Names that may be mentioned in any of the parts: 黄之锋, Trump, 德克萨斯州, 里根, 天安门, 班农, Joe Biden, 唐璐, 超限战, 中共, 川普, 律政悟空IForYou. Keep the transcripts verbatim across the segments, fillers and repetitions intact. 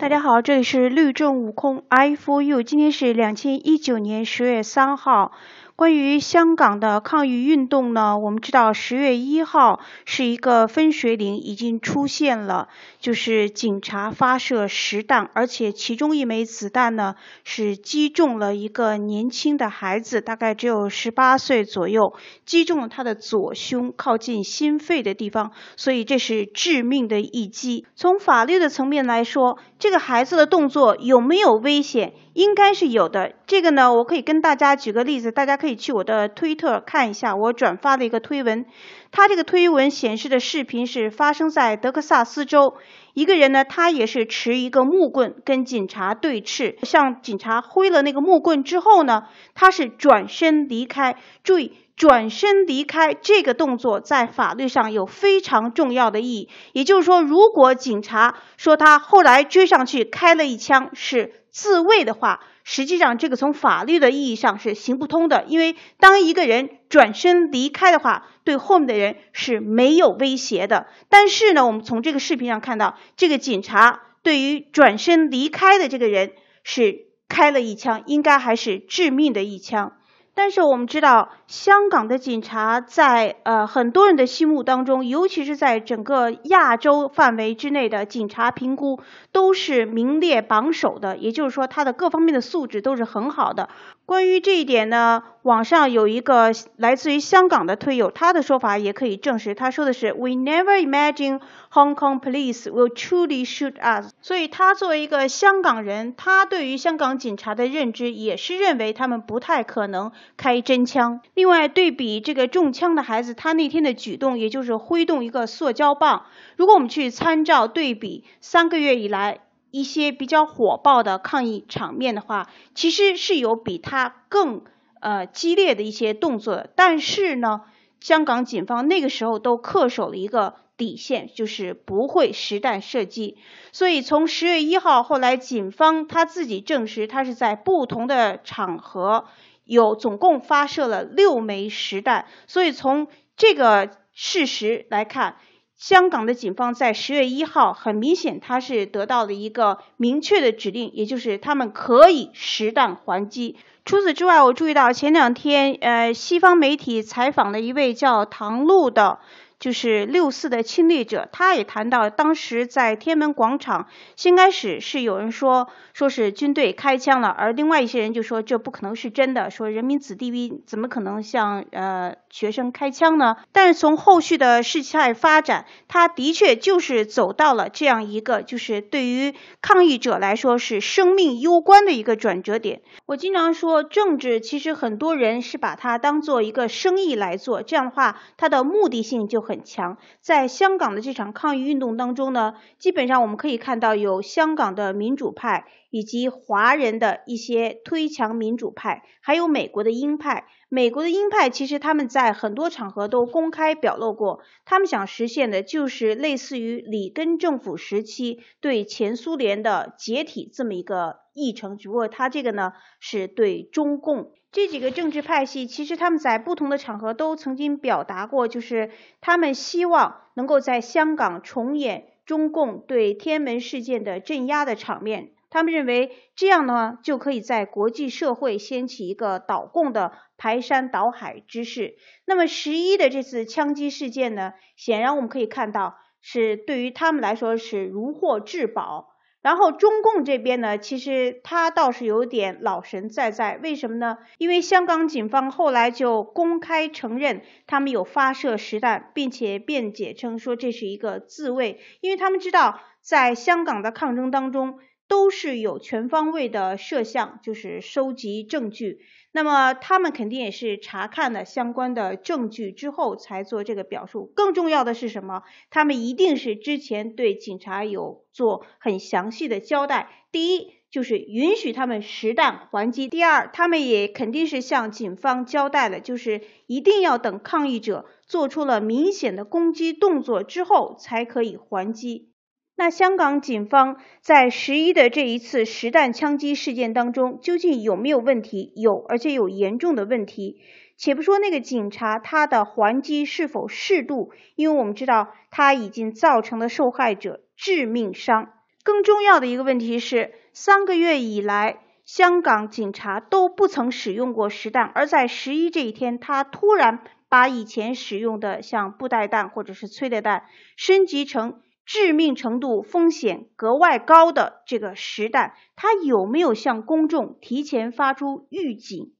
大家好，这里是律政悟空 I for you。今天是二零一九年十月三号。关于香港的抗议运动呢，我们知道十月一号是一个分水岭已经出现了，就是警察发射实弹，而且其中一枚子弹呢是击中了一个年轻的孩子，大概只有十八岁左右，击中了他的左胸靠近心肺的地方，所以这是致命的一击。从法律的层面来说，这个孩子的动作有没有危险？应该是有的。这个呢，我可以跟大家举个例子，大家可以去我的推特看一下，我转发了一个推文。他这个推文显示的视频是发生在德克萨斯州，一个人呢，他也是持一个木棍跟警察对峙，向警察挥了那个木棍之后呢，他是转身离开。注意，转身离开这个动作在法律上有非常重要的意义，也就是说，如果警察说他后来追上去开了一枪是自卫的话，实际上这个从法律的意义上是行不通的，因为当一个人转身离开的话，对后面的人是没有威胁的。但是呢，我们从这个视频上看到，这个警察对于转身离开的这个人是开了一枪，应该还是致命的一枪。但是我们知道，香港的警察在呃很多人的心目当中，尤其是在整个亚洲范围之内的警察评估都是名列榜首的，也就是说他的各方面的素质都是很好的。关于这一点呢，网上有一个来自于香港的推友，他的说法也可以证实，他说的是 We never imagine Hong Kong police will truly shoot us。 所以他作为一个香港人，他对于香港警察的认知也是认为他们不太可能开真枪。另外，对比这个中枪的孩子，他那天的举动也就是挥动一个塑胶棒，如果我们去参照对比三个月以来一些比较火爆的抗议场面的话，其实是有比他更呃激烈的一些动作，但是呢，香港警方那个时候都恪守了一个底线，就是不会实弹射击。所以从十月一号后来，警方他自己证实，他是在不同的场合有总共发射了六枚实弹。所以从这个事实来看，香港的警方在十月一号很明显他是得到了一个明确的指令，也就是他们可以实弹还击。除此之外，我注意到前两天呃，西方媒体采访了一位叫唐璐的，就是六四的亲历者，他也谈到当时在天安门广场，先开始是有人说说是军队开枪了，而另外一些人就说这不可能是真的，说人民子弟兵怎么可能向呃学生开枪呢？但是从后续的事态发展，他的确就是走到了这样一个就是对于抗议者来说是生命攸关的一个转折点。我经常说政治其实很多人是把它当做一个生意来做，这样的话它的目的性就很很强。在香港的这场抗议运动当中呢，基本上我们可以看到有香港的民主派，以及华人的一些推强民主派，还有美国的鹰派。美国的鹰派其实他们在很多场合都公开表露过，他们想实现的就是类似于里根政府时期对前苏联的解体这么一个议程，只不过他这个呢是对中共。这几个政治派系其实他们在不同的场合都曾经表达过，就是他们希望能够在香港重演中共对天安门事件的镇压的场面，他们认为这样呢就可以在国际社会掀起一个倒共的排山倒海之势。那么十一的这次枪击事件呢，显然我们可以看到是对于他们来说是如获至宝。然后中共这边呢，其实他倒是有点老神在在，为什么呢？因为香港警方后来就公开承认他们有发射实弹，并且辩解称说这是一个自卫，因为他们知道在香港的抗争当中都是有全方位的摄像，就是收集证据，那么他们肯定也是查看了相关的证据之后才做这个表述。更重要的是什么？他们一定是之前对警察有做很详细的交代，第一就是允许他们实弹还击，第二他们也肯定是向警方交代了，就是一定要等抗议者做出了明显的攻击动作之后才可以还击。那香港警方在十一的这一次实弹枪击事件当中究竟有没有问题？有，而且有严重的问题。且不说那个警察他的还击是否适度，因为我们知道他已经造成了受害者致命伤。更重要的一个问题是，三个月以来，香港警察都不曾使用过实弹，而在十一这一天，他突然把以前使用的像布袋弹或者是催泪弹升级成致命程度风险格外高的这个实弹，它有没有向公众提前发出预警？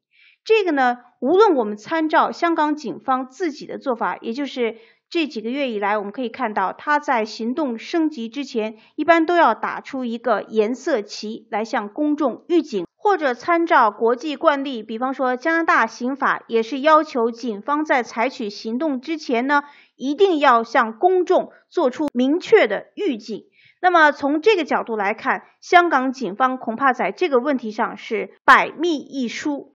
这个呢，无论我们参照香港警方自己的做法，也就是这几个月以来，我们可以看到，他在行动升级之前，一般都要打出一个颜色旗来向公众预警，或者参照国际惯例，比方说加拿大刑法也是要求警方在采取行动之前呢，一定要向公众做出明确的预警。那么从这个角度来看，香港警方恐怕在这个问题上是百密一疏。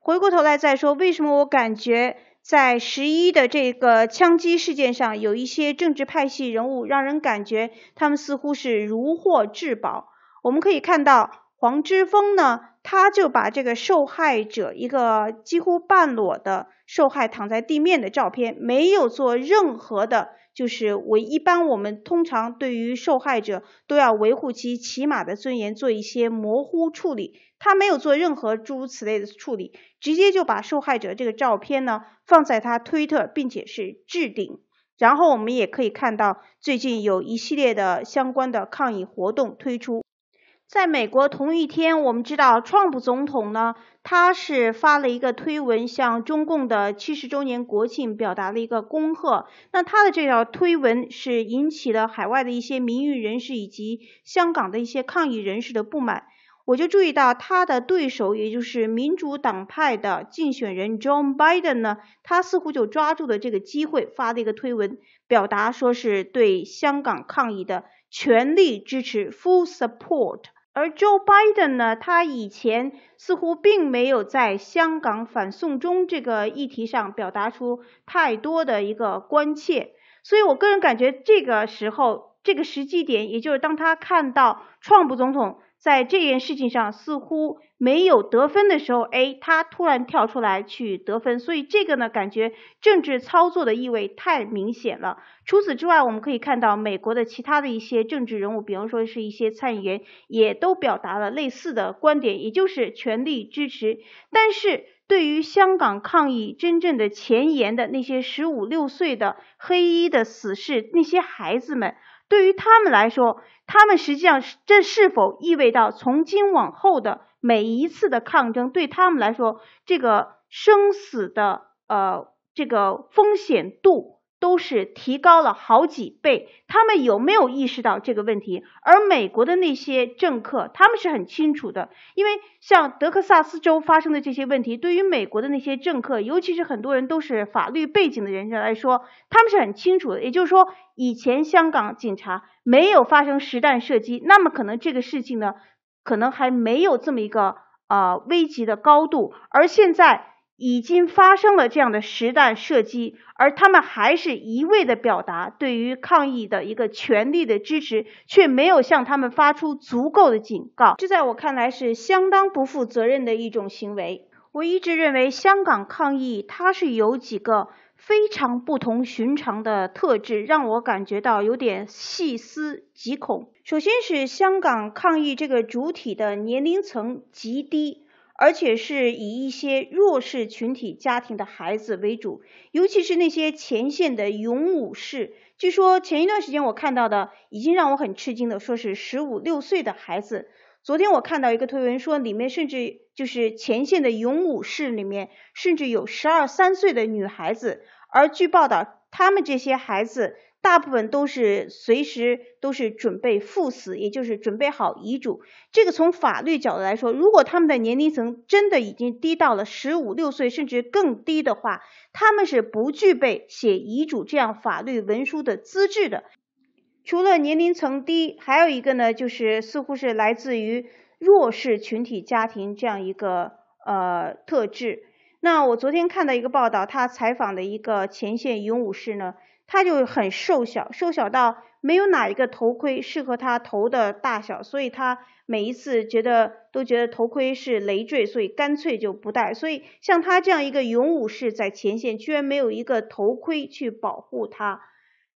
回过头来再说，为什么我感觉在十一的这个枪击事件上，有一些政治派系人物让人感觉他们似乎是如获至宝。我们可以看到，黄之锋呢，他就把这个受害者一个几乎半裸的受害躺在地面的照片，没有做任何的，就是我一般我们通常对于受害者都要维护其起码的尊严，做一些模糊处理。他没有做任何诸如此类的处理，直接就把受害者这个照片呢放在他推特，并且是置顶。然后我们也可以看到，最近有一系列的相关的抗议活动推出。在美国同一天，我们知道Trump总统呢，他是发了一个推文，向中共的七十周年国庆表达了一个恭贺。那他的这条推文是引起了海外的一些民运人士以及香港的一些抗议人士的不满。我就注意到他的对手，也就是民主党派的竞选人 Joe Biden 呢，他似乎就抓住了这个机会，发了一个推文，表达说是对香港抗议的全力支持 full support。而 Joe Biden 呢，他以前似乎并没有在香港反送中这个议题上表达出太多的一个关切，所以我个人感觉这个时候，这个时机点，也就是当他看到川普总统在这件事情上似乎没有得分的时候，哎，他突然跳出来去得分，所以这个呢，感觉政治操作的意味太明显了。除此之外，我们可以看到美国的其他的一些政治人物，比方说是一些参议员，也都表达了类似的观点，也就是全力支持。但是对于香港抗议真正的前沿的那些十五六岁的黑衣的死士，那些孩子们，对于他们来说，他们实际上这是否意味到从今往后的每一次的抗争，对他们来说，这个生死的呃这个风险度都是提高了好几倍，他们有没有意识到这个问题？而美国的那些政客，他们是很清楚的，因为像德克萨斯州发生的这些问题，对于美国的那些政客，尤其是很多人都是法律背景的人来说，他们是很清楚的。也就是说，以前香港警察没有发生实弹射击，那么可能这个事情呢，可能还没有这么一个呃危急的高度，而现在已经发生了这样的实弹射击，而他们还是一味的表达对于抗议的一个全力的支持，却没有向他们发出足够的警告，这在我看来是相当不负责任的一种行为。我一直认为香港抗议它是有几个非常不同寻常的特质，让我感觉到有点细思极恐。首先是香港抗议这个主体的年龄层极低，而且是以一些弱势群体家庭的孩子为主，尤其是那些前线的勇武士。据说前一段时间我看到的已经让我很吃惊的，说是十五六岁的孩子。昨天我看到一个推文，说里面甚至就是前线的勇武士里面甚至有十二三岁的女孩子，而据报道，他们这些孩子大部分都是随时都是准备赴死，也就是准备好遗嘱。这个从法律角度来说，如果他们的年龄层真的已经低到了十五六岁甚至更低的话，他们是不具备写遗嘱这样法律文书的资质的。除了年龄层低，还有一个呢，就是似乎是来自于弱势群体家庭这样一个呃特质。那我昨天看到一个报道，他采访的一个前线勇武士呢，他就很瘦小，瘦小到没有哪一个头盔适合他头的大小，所以他每一次觉得都觉得头盔是累赘，所以干脆就不戴。所以像他这样一个勇武士在前线，居然没有一个头盔去保护他。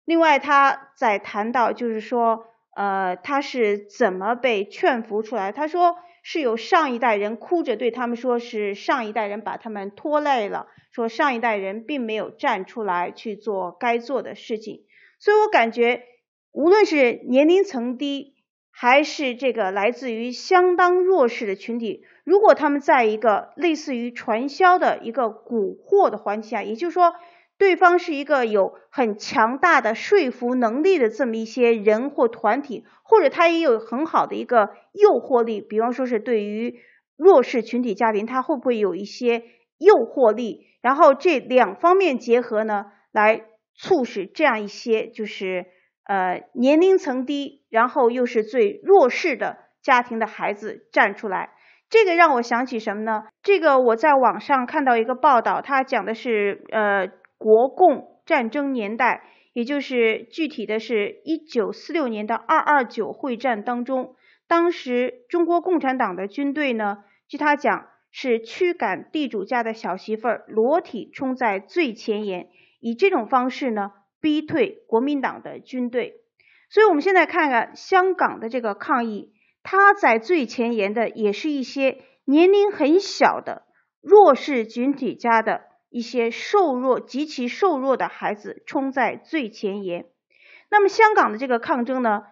另外他在谈到就是说呃，他是怎么被劝服出来？他说是有上一代人哭着对他们说，是上一代人把他们拖累了，说上一代人并没有站出来去做该做的事情。所以我感觉，无论是年龄层低，还是这个来自于相当弱势的群体，如果他们在一个类似于传销的一个蛊惑的环境下，也就是说对方是一个有很强大的说服能力的这么一些人或团体，或者他也有很好的一个诱惑力，比方说是对于弱势群体家庭，他会不会有一些诱惑力，然后这两方面结合呢，来促使这样一些就是呃年龄层低，然后又是最弱势的家庭的孩子站出来。这个让我想起什么呢？这个我在网上看到一个报道，它讲的是呃国共战争年代，也就是具体的是一九四六年的二二九会战当中，当时中国共产党的军队呢，据他讲是驱赶地主家的小媳妇儿裸体冲在最前沿，以这种方式呢逼退国民党的军队。所以我们现在看看香港的这个抗议，它在最前沿的也是一些年龄很小的弱势群体家的一些瘦弱极其瘦弱的孩子冲在最前沿。那么香港的这个抗争呢，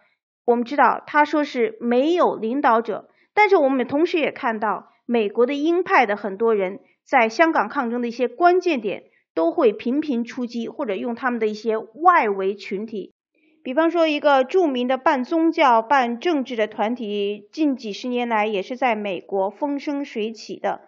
我们知道他说是没有领导者，但是我们同时也看到美国的鹰派的很多人在香港抗争的一些关键点都会频频出击，或者用他们的一些外围群体，比方说一个著名的半宗教半政治的团体，近几十年来也是在美国风生水起的。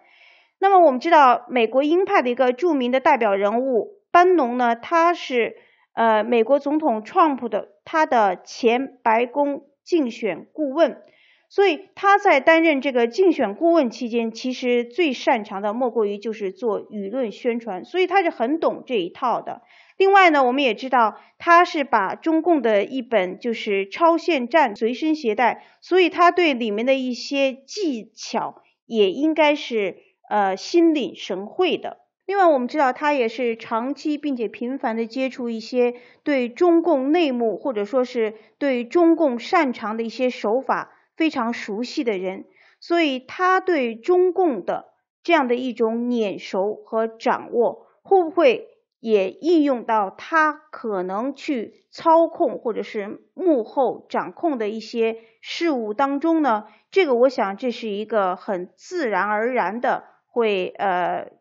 那么我们知道美国鹰派的一个著名的代表人物班农呢，他是呃美国总统Trump的他的前白宫竞选顾问，所以他在担任这个竞选顾问期间，其实最擅长的莫过于就是做舆论宣传，所以他是很懂这一套的。另外呢，我们也知道他是把中共的一本就是超限战随身携带，所以他对里面的一些技巧也应该是呃心领神会的。另外我们知道他也是长期并且频繁的接触一些对中共内幕或者说是对中共擅长的一些手法非常熟悉的人，所以他对中共的这样的一种眼熟和掌握，会不会也应用到他可能去操控或者是幕后掌控的一些事物当中呢？这个我想这是一个很自然而然的会呃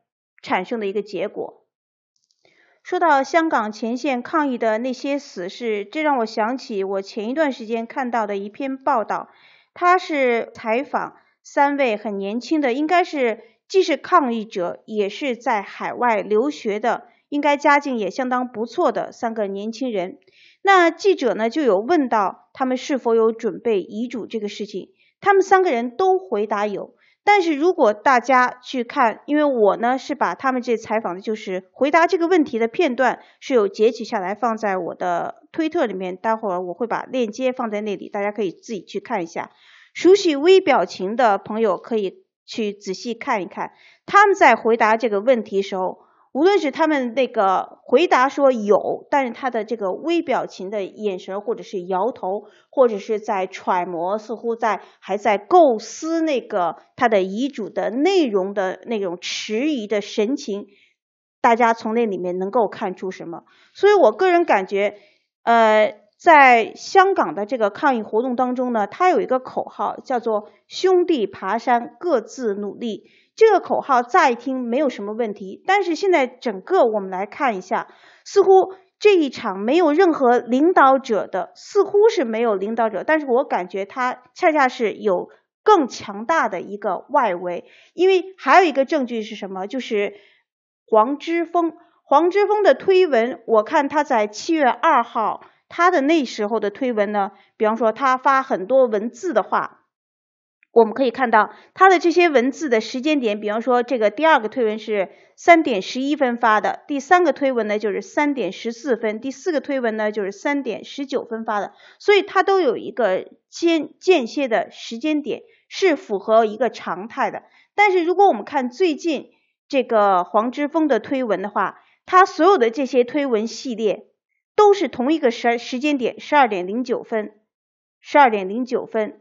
产生的一个结果。说到香港前线抗议的那些死士，这让我想起我前一段时间看到的一篇报道，他是采访三位很年轻的，应该是既是抗议者也是在海外留学的，应该家境也相当不错的三个年轻人。那记者呢就有问到他们是否有准备遗嘱这个事情，他们三个人都回答有。但是如果大家去看，因为我呢是把他们这采访的就是回答这个问题的片段是有截取下来放在我的推特里面，待会儿我会把链接放在那里，大家可以自己去看一下。熟悉微表情的朋友可以去仔细看一看，他们在回答这个问题时候，无论是他们那个回答说有，但是他的这个微表情的眼神或者是摇头，或者是在揣摩，似乎在还在构思那个他的遗嘱的内容的那种迟疑的神情，大家从那里面能够看出什么。所以我个人感觉呃在香港的这个抗议活动当中呢，它有一个口号叫做兄弟爬山各自努力，这个口号乍一听没有什么问题，但是现在整个我们来看一下，似乎这一场没有任何领导者的，似乎是没有领导者，但是我感觉它恰恰是有更强大的一个外围。因为还有一个证据是什么，就是黄之锋黄之锋的推文，我看他在七月二号他的那时候的推文呢，比方说他发很多文字的话，我们可以看到他的这些文字的时间点，比方说这个第二个推文是三点十一分发的，第三个推文呢就是三点十四分，第四个推文呢就是三点十九分发的，所以他都有一个间间歇的时间点，是符合一个常态的。但是如果我们看最近这个黄之锋的推文的话，他所有的这些推文系列都是同一个时间点， 十二点零九分十二点零九分，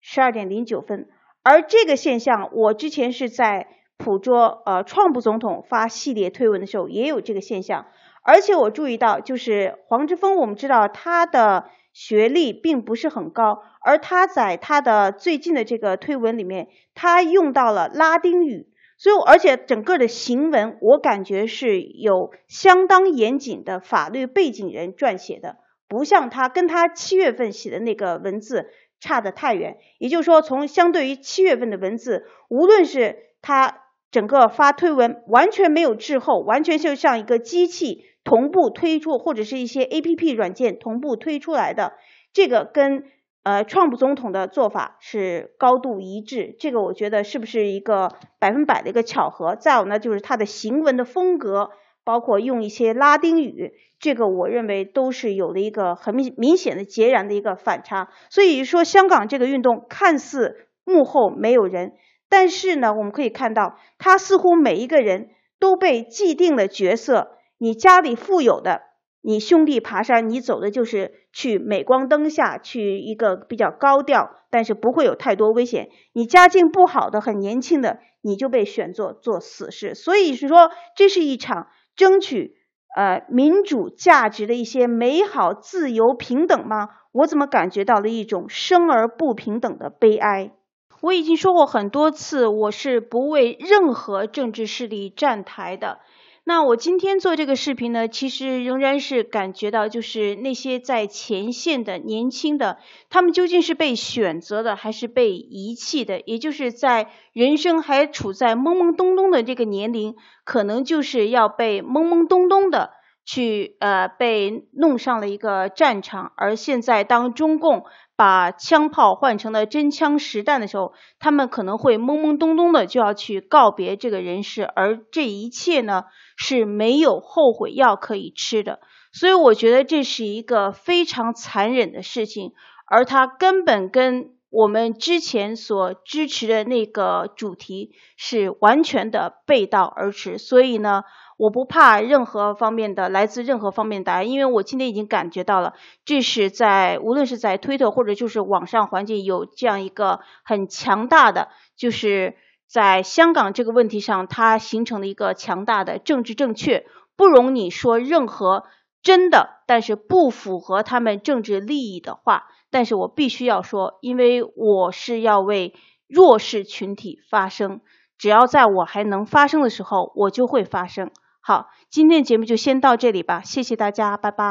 十二点零九分。而这个现象，我之前是在捕捉呃，川普总统发系列推文的时候也有这个现象，而且我注意到，就是黄之锋，我们知道他的学历并不是很高，而他在他的最近的这个推文里面，他用到了拉丁语，所以而且整个的行文，我感觉是有相当严谨的法律背景人撰写的，不像他跟他七月份写的那个文字差得太远。也就是说，从相对于七月份的文字，无论是他整个发推文完全没有滞后，完全就像一个机器同步推出，或者是一些 A P P 软件同步推出来的，这个跟呃川普总统的做法是高度一致。这个我觉得是不是一个百分百的一个巧合？再有呢，就是他的行文的风格，包括用一些拉丁语，这个我认为都是有了一个很明显的截然的一个反差。所以说，香港这个运动看似幕后没有人，但是呢，我们可以看到，他似乎每一个人都被既定了角色。你家里富有的，你兄弟爬山，你走的就是去镁光灯下，去一个比较高调，但是不会有太多危险。你家境不好的，很年轻的，你就被选做做死士。所以是说，这是一场争取呃民主价值的一些美好、自由、平等吗？我怎么感觉到了一种生而不平等的悲哀？我已经说过很多次，我是不为任何政治势力站台的。那我今天做这个视频呢，其实仍然是感觉到，就是那些在前线的年轻的，他们究竟是被选择的还是被遗弃的？也就是在人生还处在懵懵懂懂的这个年龄，可能就是要被懵懵懂懂的去呃被弄上了一个战场。而现在当中共把枪炮换成了真枪实弹的时候，他们可能会懵懵懂懂的就要去告别这个人世，而这一切呢是没有后悔药可以吃的。所以我觉得这是一个非常残忍的事情，而它根本跟我们之前所支持的那个主题是完全的背道而驰。所以呢，我不怕任何方面的来自任何方面的答案，因为我今天已经感觉到了，这是在无论是在推特或者就是网上环境有这样一个很强大的，就是在香港这个问题上，它形成了一个强大的政治正确，不容你说任何真的但是不符合他们政治利益的话。但是我必须要说，因为我是要为弱势群体发声，只要在我还能发声的时候，我就会发声。好，今天的节目就先到这里吧，谢谢大家，拜拜。